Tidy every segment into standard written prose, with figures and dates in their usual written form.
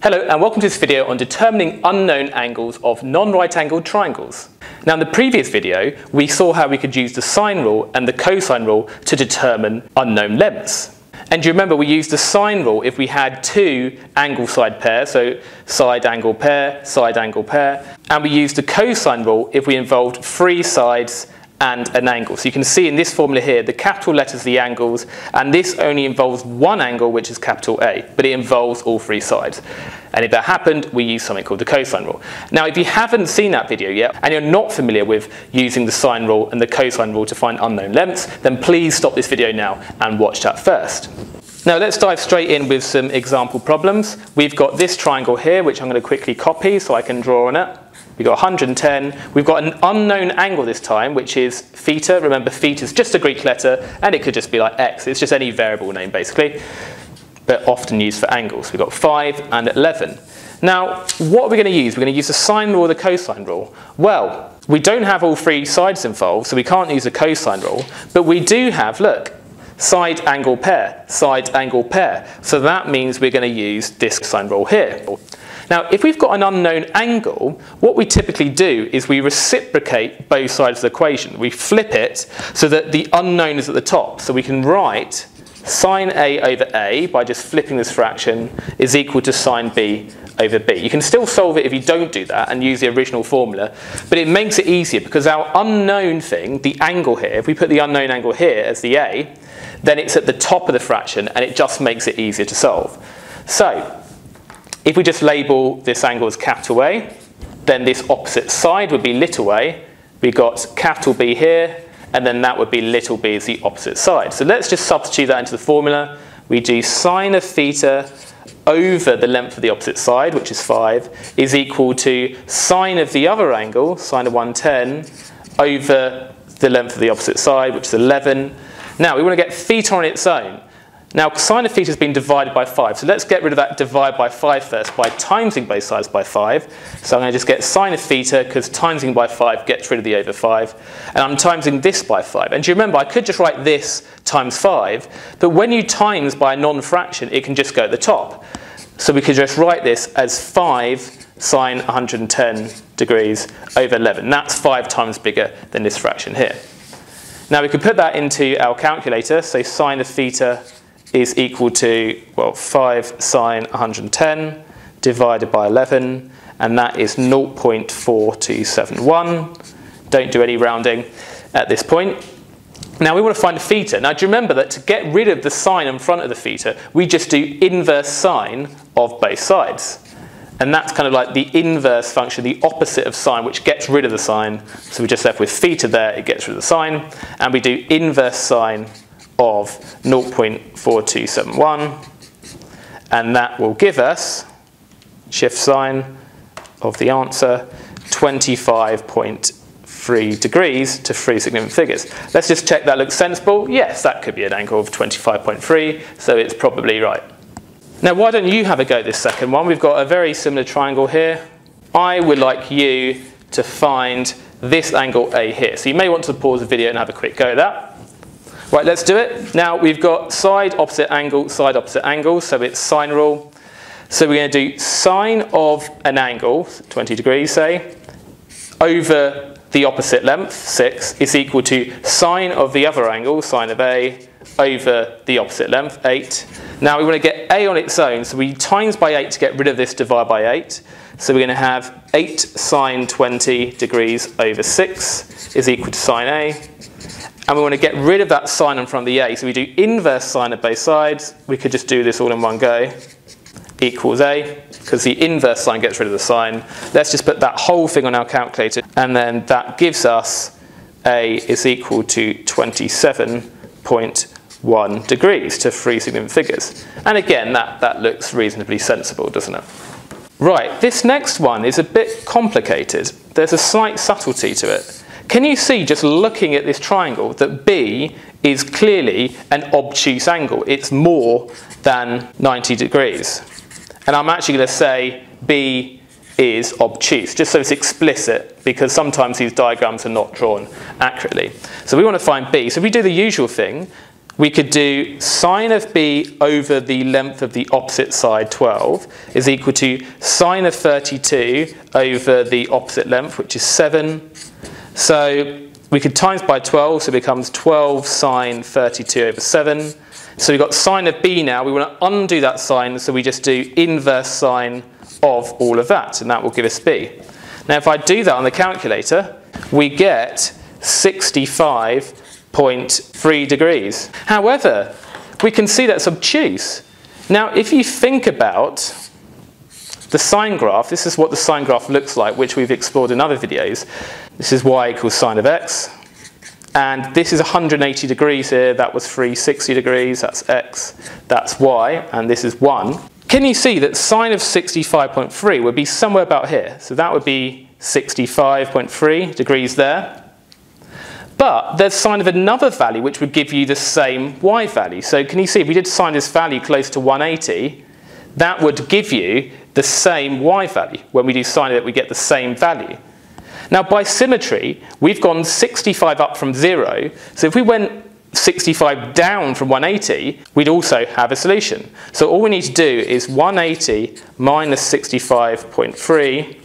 Hello and welcome to this video on determining unknown angles of non-right-angled triangles. Now in the previous video we saw how we could use the sine rule and the cosine rule to determine unknown lengths. And you remember we used the sine rule if we had two angle side pairs, so side angle pair, side angle pair. And we used the cosine rule if we involved three sides and an angle. So you can see in this formula here the capital letters, the angles, and this only involves one angle, which is capital A, but it involves all three sides. And if that happened, we use something called the cosine rule. Now if you haven't seen that video yet and you're not familiar with using the sine rule and the cosine rule to find unknown lengths, then please stop this video now and watch that first. Now let's dive straight in with some example problems. We've got this triangle here, which I'm going to quickly copy so I can draw on it. We've got 110, we've got an unknown angle this time, which is theta. Remember, theta is just a Greek letter, and it could just be like x. It's just any variable name, basically, but often used for angles. We've got 5 and 11. Now, what are we going to use? We're going to use the sine rule or the cosine rule. Well, we don't have all three sides involved, so we can't use the cosine rule, but we do have, look, side angle pair, side angle pair. So that means we're going to use this sine rule here. Now, if we've got an unknown angle, what we typically do is we reciprocate both sides of the equation. We flip it so that the unknown is at the top. So we can write sine A over A by just flipping this fraction is equal to sine B over B. You can still solve it if you don't do that and use the original formula, but it makes it easier because our unknown thing, the angle here, if we put the unknown angle here as the A, then it's at the top of the fraction and it just makes it easier to solve. So, if we just label this angle as capital A, then this opposite side would be little a. We've got capital B here, and then that would be little b as the opposite side. So let's just substitute that into the formula. We do sine of theta over the length of the opposite side, which is 5, is equal to sine of the other angle, sine of 110, over the length of the opposite side, which is 11. Now, we want to get theta on its own. Now, sine of theta has been divided by 5, so let's get rid of that divide by 5 first by timesing both sides by 5. So I'm going to just get sine of theta because timesing by 5 gets rid of the over 5. And I'm timesing this by 5. And do you remember, I could just write this times 5, but when you times by a non-fraction, it can just go at the top. So we could just write this as 5 sine 110 degrees over 11. That's 5 times bigger than this fraction here. Now, we could put that into our calculator, so sine of theta is equal to, well, 5 sine 110 divided by 11, and that is 0.4271. Don't do any rounding at this point. Now we want to find a theta. Now do you remember that to get rid of the sine in front of the theta, we just do inverse sine of both sides. And that's kind of like the inverse function, the opposite of sine, which gets rid of the sine. So we're just left with theta there, it gets rid of the sine. And we do inverse sine of 0.4271, and that will give us, shift sign of the answer, 25.3 degrees to three significant figures. Let's just check that looks sensible. Yes, that could be an angle of 25.3, so it's probably right. Now why don't you have a go at this second one? We've got a very similar triangle here. I would like you to find this angle A here. So you may want to pause the video and have a quick go at that. Right, let's do it. Now we've got side, opposite angle, so it's sine rule. So we're going to do sine of an angle, 20 degrees say, over the opposite length, 6, is equal to sine of the other angle, sine of A, over the opposite length, 8. Now we want to get A on its own, so we times by 8 to get rid of this divide by 8. So we're going to have 8 sine 20 degrees over 6 is equal to sine A. And we want to get rid of that sine in front of the A. So we do inverse sine of both sides. We could just do this all in one go. Equals A, because the inverse sine gets rid of the sine. Let's just put that whole thing on our calculator. And then that gives us A is equal to 27.1 degrees to three significant figures. And again, that looks reasonably sensible, doesn't it? Right, this next one is a bit complicated. There's a slight subtlety to it. Can you see, just looking at this triangle, that B is clearly an obtuse angle? It's more than 90 degrees. And I'm actually going to say B is obtuse, just so it's explicit, because sometimes these diagrams are not drawn accurately. So we want to find B. So we do the usual thing. we could do sine of b over the length of the opposite side, 12, is equal to sine of 32 over the opposite length, which is 7. So we could times by 12, so it becomes 12 sine 32 over 7. So we've got sine of b now. We want to undo that sine, so we just do inverse sine of all of that, and that will give us b. Now, if I do that on the calculator, we get 65.3 degrees. However, we can see that's obtuse. Now, if you think about the sine graph, this is what the sine graph looks like, which we've explored in other videos. This is y equals sine of x. And this is 180 degrees here. That was 360 degrees. That's x. That's y. And this is 1. Can you see that sine of 65.3 would be somewhere about here? So that would be 65.3 degrees there. But there's sine of another value which would give you the same y value. So can you see if we did sine this value close to 180, that would give you the same y value. When we do sine of it, we get the same value. Now by symmetry, we've gone 65 up from 0. So if we went 65 down from 180, we'd also have a solution. So all we need to do is 180 minus 65.3,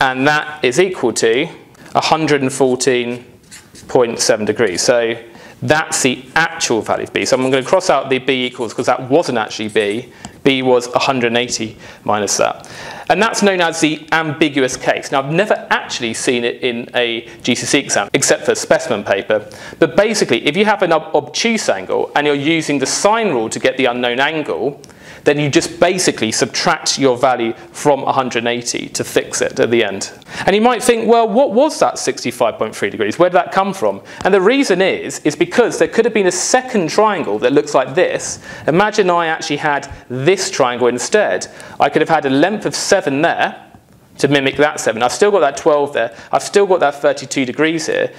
and that is equal to 114.7 degrees. So that's the actual value of b. So I'm going to cross out the b equals because that wasn't actually b. b was 180 minus that. And that's known as the ambiguous case. Now, I've never actually seen it in a GCSE exam, except for a specimen paper. But basically, if you have an obtuse angle and you're using the sine rule to get the unknown angle, then you just basically subtract your value from 180 to fix it at the end. And you might think, well, what was that 65.3 degrees? Where did that come from? And the reason is because there could have been a second triangle that looks like this. Imagine I actually had this triangle instead. I could have had a length of 7 there to mimic that 7. I've still got that 12 there. I've still got that 32 degrees here.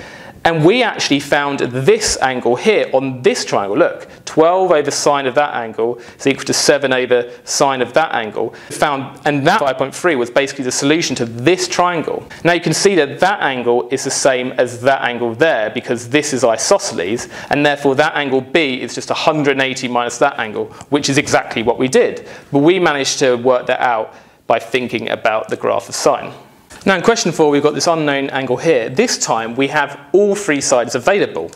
And we actually found this angle here on this triangle. Look, 12 over sine of that angle is equal to 7 over sine of that angle. And that 5.3 was basically the solution to this triangle. Now you can see that that angle is the same as that angle there because this is isosceles, and therefore that angle B is just 180 minus that angle, which is exactly what we did. But we managed to work that out by thinking about the graph of sine. Now in question 4, we've got this unknown angle here. This time we have all three sides available.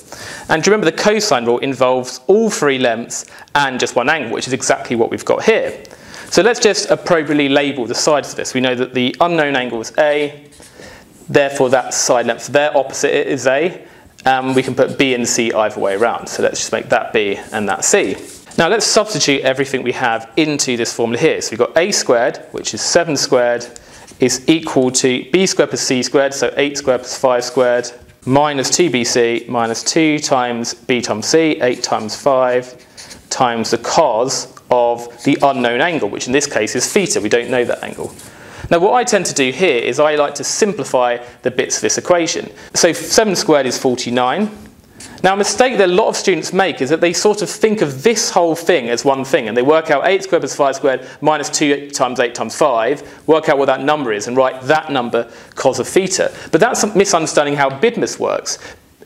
And do you remember the cosine rule involves all three lengths and just one angle, which is exactly what we've got here. So let's just appropriately label the sides of this. We know that the unknown angle is A, therefore that side length there opposite it is A. We can put B and C either way around. So let's just make that B and that C. Now let's substitute everything we have into this formula here. So we've got A squared, which is 7 squared, is equal to b squared plus c squared, so 8 squared plus 5 squared, minus 2bc minus 2 times b times c, 8 times 5, times the cos of the unknown angle, which in this case is theta. We don't know that angle. Now what I tend to do here is I like to simplify the bits of this equation. So 7 squared is 49. Now a mistake that a lot of students make is that they sort of think of this whole thing as one thing, and they work out 8 squared plus 5 squared minus 2 times 8 times 5, work out what that number is and write that number cos of theta. But that's misunderstanding how BIDMAS works.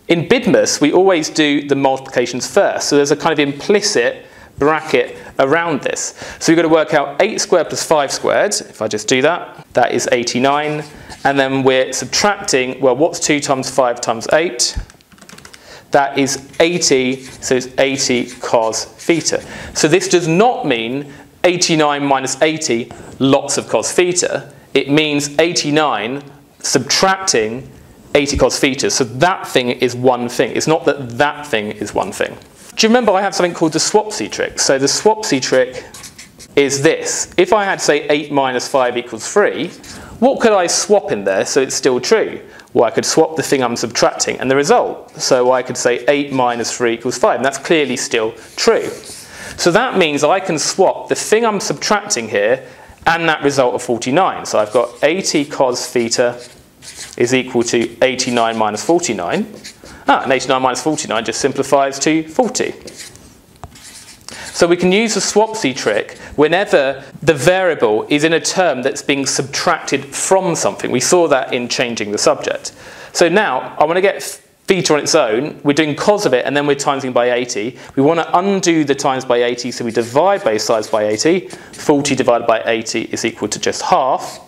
In BIDMAS, we always do the multiplications first, so there's a kind of implicit bracket around this. So we've got to work out 8 squared plus 5 squared. If I just do that, that is 89. And then we're subtracting, well, what's 2 times 5 times 8? That is 80, so it's 80 cos theta. So this does not mean 89 minus 80, lots of cos theta. It means 89 subtracting 80 cos theta. So that thing is one thing. It's not that that thing is one thing. Do you remember I have something called the Swapsey trick? So the Swapsey trick is this. If I had, say, 8 minus 5 equals 3, what could I swap in there so it's still true? Well, I could swap the thing I'm subtracting and the result. So I could say 8 minus 3 equals 5, and that's clearly still true. So that means I can swap the thing I'm subtracting here and that result of 49. So I've got 80 cos theta is equal to 89 minus 49. And 89 minus 49 just simplifies to 40. So we can use the Swapsey trick whenever the variable is in a term that's being subtracted from something. We saw that in changing the subject. So now I want to get theta on its own, we're doing cos of it, and then we're timesing by 80. We want to undo the times by 80, so we divide both sides by 80. 40 divided by 80 is equal to just half.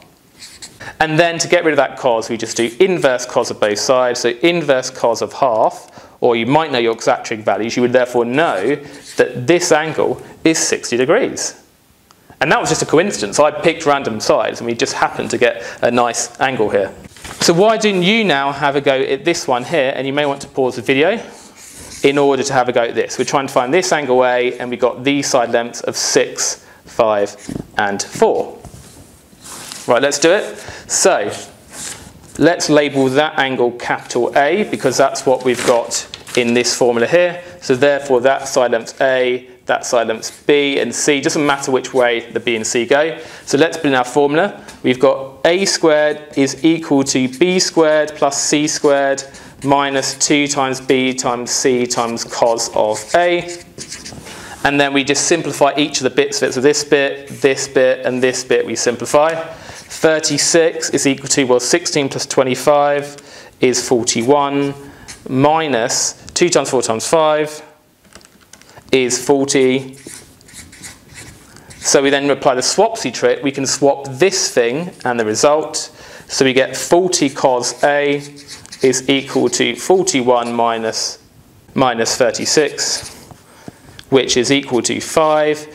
And then to get rid of that cos, we just do inverse cos of both sides, so inverse cos of half, or you might know your exacting values. You would therefore know that this angle is 60 degrees. And that was just a coincidence. I picked random sides, and we just happened to get a nice angle here. So why didn't you now have a go at this one here? And you may want to pause the video in order to have a go at this. We're trying to find this angle A, and we got these side lengths of 6, 5, and 4. Right, let's do it. So let's label that angle capital A, because that's what we've got in this formula here. So therefore, that side length's A, that side length's B and C. Doesn't matter which way the B and C go. So let's put in our formula. We've got A squared is equal to B squared plus C squared minus 2 times B times C times cos of A. And then we just simplify each of the bits of it. So this bit, and this bit we simplify. 36 is equal to, well, 16 plus 25 is 41 minus 2 times 4 times 5 is 40. So we then apply the swapsy trick. We can swap this thing and the result. So we get 40 cos A is equal to 41 minus 36, which is equal to 5.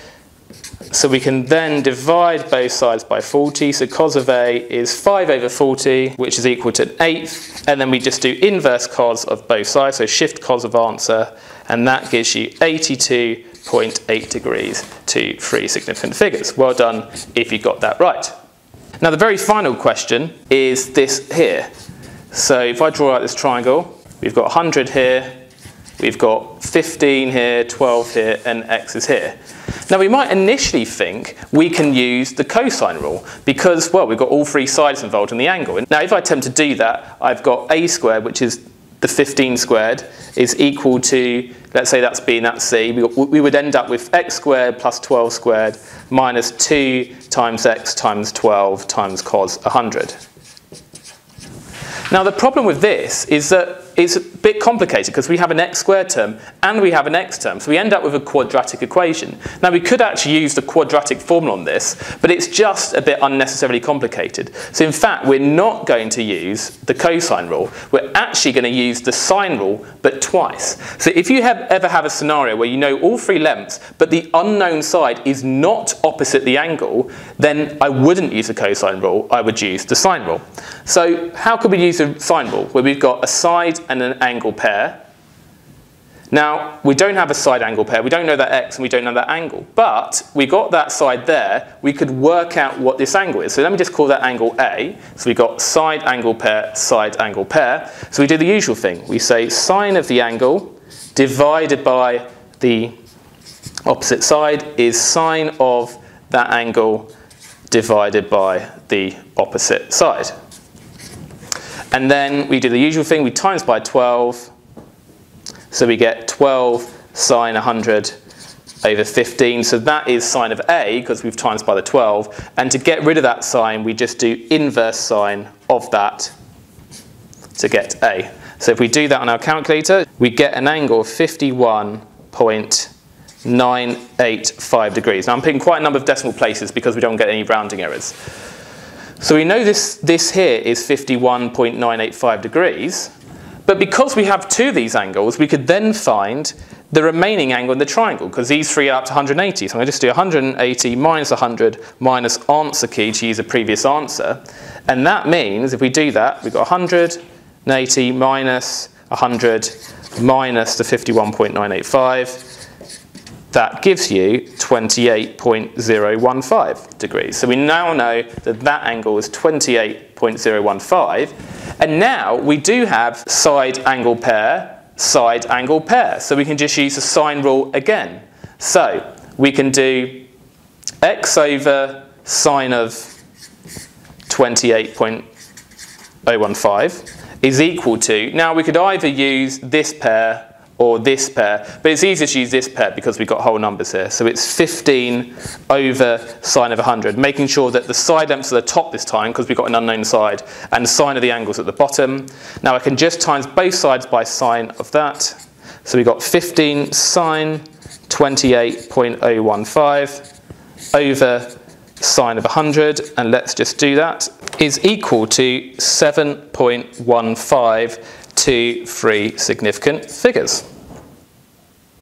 So we can then divide both sides by 40. So cos of A is 5 over 40, which is equal to an eighth. And then we just do inverse cos of both sides, so shift cos of answer. And that gives you 82.8 degrees to 3 significant figures. Well done if you got that right. Now the very final question is this here. So if I draw out this triangle, we've got 100 here, we've got 15 here, 12 here, and x is here. Now we might initially think we can use the cosine rule because, well, we've got all three sides involved in the angle. Now if I attempt to do that, I've got a squared, which is the 15 squared, is equal to, let's say that's b and that's c. We would end up with x squared plus 12 squared minus 2 times x times 12 times cos 100. Now the problem with this is that it's a bit complicated because we have an x squared term and we have an x term, so we end up with a quadratic equation. Now we could actually use the quadratic formula on this, but it's just a bit unnecessarily complicated. So in fact, we're not going to use the cosine rule. We're actually going to use the sine rule, but twice. So if you ever have a scenario where you know all three lengths, but the unknown side is not opposite the angle, then I wouldn't use the cosine rule, I would use the sine rule. So how could we use the sine rule where we've got a side and an angle pair? Now, we don't have a side angle pair. We don't know that x and we don't know that angle. But we got that side there. We could work out what this angle is. So let me just call that angle A. So we got side angle pair, side angle pair. So we do the usual thing. We say sine of the angle divided by the opposite side is sine of that angle divided by the opposite side. And then we do the usual thing, we times by 12, so we get 12 sine 100 over 15, so that is sine of A, because we've times by the 12, and to get rid of that sine, we just do inverse sine of that to get A. So if we do that on our calculator, we get an angle of 51.985 degrees. Now I'm picking quite a number of decimal places because we don't get any rounding errors. So we know this here is 51.985 degrees, but because we have two of these angles, we could then find the remaining angle in the triangle, because these three are up to 180. So I'm going to just do 180 minus 100 minus answer key to use a previous answer. And that means if we do that, we've got 180 minus 100 minus the 51.985. That gives you 28.015 degrees. So we now know that that angle is 28.015. And now we do have side angle pair, side angle pair. So we can just use the sine rule again. So we can do x over sine of 28.015 is equal to, now we could either use this pair or this pair, but it's easier to use this pair because we've got whole numbers here. So it's 15 over sine of 100, making sure that the side lengths are the top this time because we've got an unknown side, and sine of the angles at the bottom. Now I can just times both sides by sine of that. So we've got 15 sine 28.015 over sine of 100, and let's just do that, is equal to 7.1523 significant figures.